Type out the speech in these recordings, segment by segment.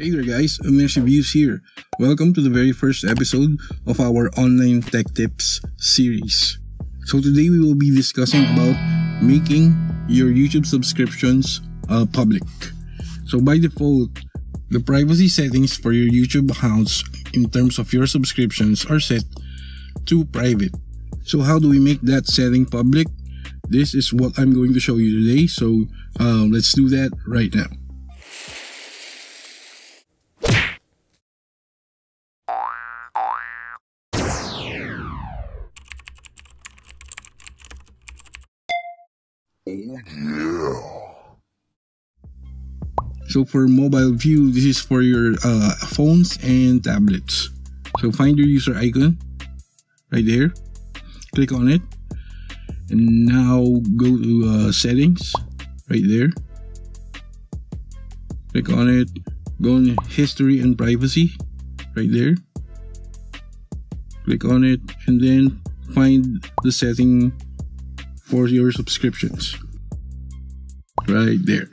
Hey there guys, Abner's Reviews here. Welcome to the very first episode of our online tech tips series. So today we will be discussing about making your YouTube subscriptions public. So by default, the privacy settings for your YouTube accounts in terms of your subscriptions are set to private. So how do we make that setting public? This is what I'm going to show you today. So let's do that right now. So for mobile view, this is for your phones and tablets. So find your user icon right there, click on it, and now go to settings right there, click on it, go on history and privacy right there, click on it, and then find the setting for your subscriptions right there.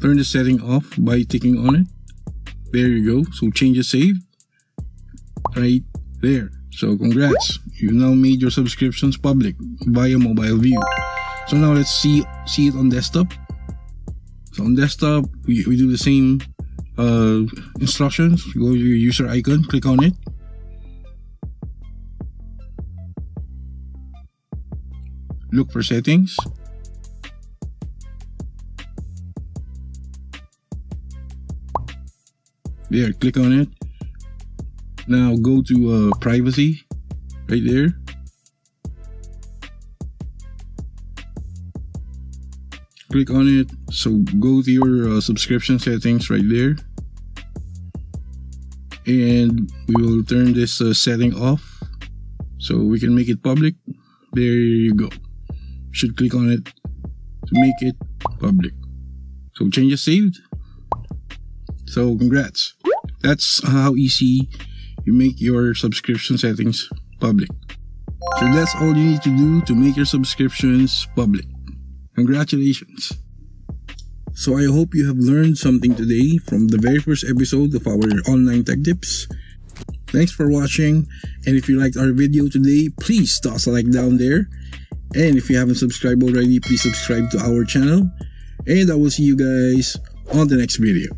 Turn the setting off by ticking on it. There you go. So change the save right there. So congrats, you've now made your subscriptions public via mobile view. So now let's see it on desktop. So on desktop we do the same instructions. Go to your user icon, click on it, look for settings, there, click on it. Now go to privacy right there, click on it. So go to your subscription settings right there, and we will turn this setting off so we can make it public. There you go. Should click on it to make it public. So changes saved. So congrats. That's how easy you make your subscription settings public. So that's all you need to do to make your subscriptions public. Congratulations. So I hope you have learned something today from the very first episode of our online tech tips. Thanks for watching, and if you liked our video today, please toss a like down there. And if you haven't subscribed already, please subscribe to our channel. And I will see you guys on the next video.